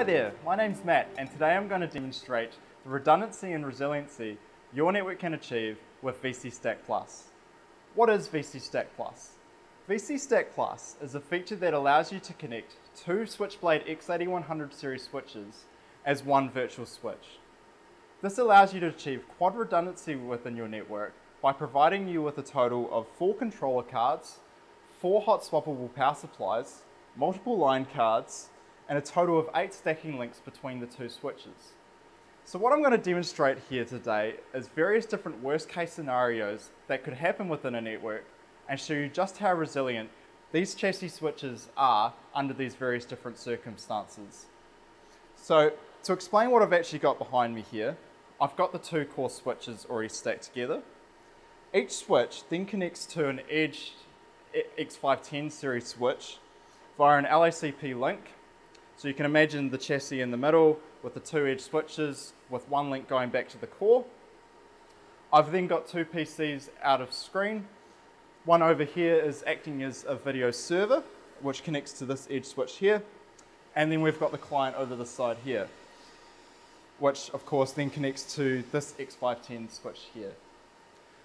Hi there, my name's Matt, and today I'm going to demonstrate the redundancy and resiliency your network can achieve with VC Stack Plus. What is VC Stack Plus? VC Stack Plus is a feature that allows you to connect two Switchblade X8100 series switches as one virtual switch. This allows you to achieve quad redundancy within your network by providing you with a total of 4 controller cards, 4 hot swappable power supplies, multiple line cards, and a total of 8 stacking links between the two switches. So what I'm going to demonstrate here today is various different worst case scenarios that could happen within a network and show you just how resilient these chassis switches are under these various different circumstances. So to explain what I've actually got behind me here, I've got the two core switches already stacked together. Each switch then connects to an Edge X510 series switch via an LACP link. So you can imagine the chassis in the middle with the two edge switches with one link going back to the core. I've then got two PCs out of screen. One over here is acting as a video server, which connects to this edge switch here. And then we've got the client over the side here, which of course then connects to this X510 switch here.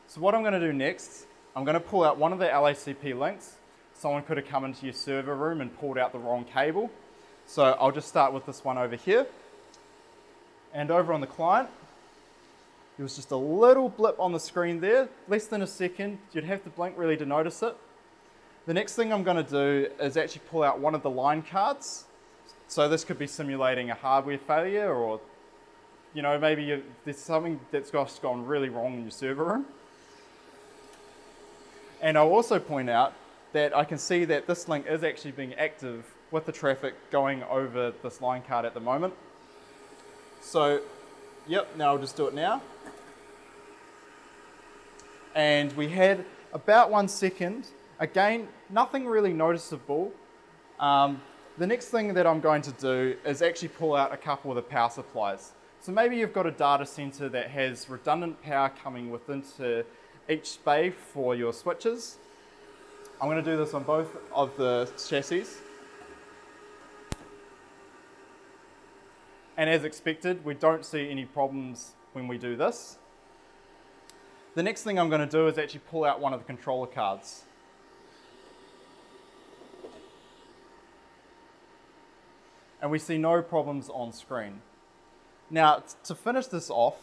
So what I'm going to do next, I'm going to pull out one of the LACP links. Someone could have come into your server room and pulled out the wrong cable. So I'll just start with this one over here. And over on the client, there was just a little blip on the screen there, less than a second. You'd have to blink really to notice it. The next thing I'm going to do is actually pull out one of the line cards. So this could be simulating a hardware failure, or maybe there's something that's just gone really wrong in your server room. And I'll also point out that I can see that this link is actually being active with the traffic going over this line card at the moment. So, yep, now I'll just do it now. And we had about 1 second. Again, nothing really noticeable. The next thing that I'm going to do is actually pull out a couple of the power supplies. So maybe you've got a data center that has redundant power coming within to each bay for your switches. I'm going to do this on both of the chassis. And as expected, we don't see any problems when we do this. The next thing I'm going to do is actually pull out one of the controller cards. And we see no problems on screen. Now, to finish this off,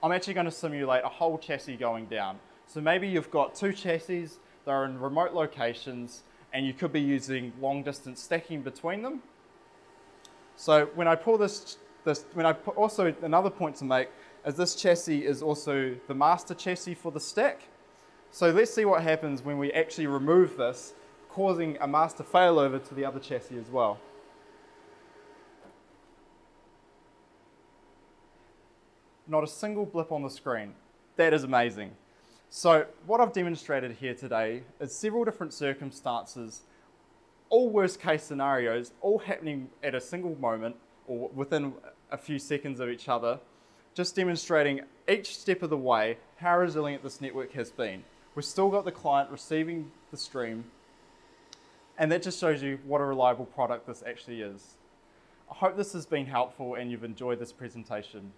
I'm actually going to simulate a whole chassis going down. So maybe you've got two chassis that are in remote locations, and you could be using long distance stacking between them. So when I pull also another point to make is this chassis is also the master chassis for the stack. So let's see what happens when we actually remove this, causing a master failover to the other chassis as well. Not a single blip on the screen. That is amazing. So what I've demonstrated here today is several different circumstances, all worst case scenarios, all happening at a single moment or within a few seconds of each other, just demonstrating each step of the way how resilient this network has been. We've still got the client receiving the stream, and that just shows you what a reliable product this actually is. I hope this has been helpful and you've enjoyed this presentation.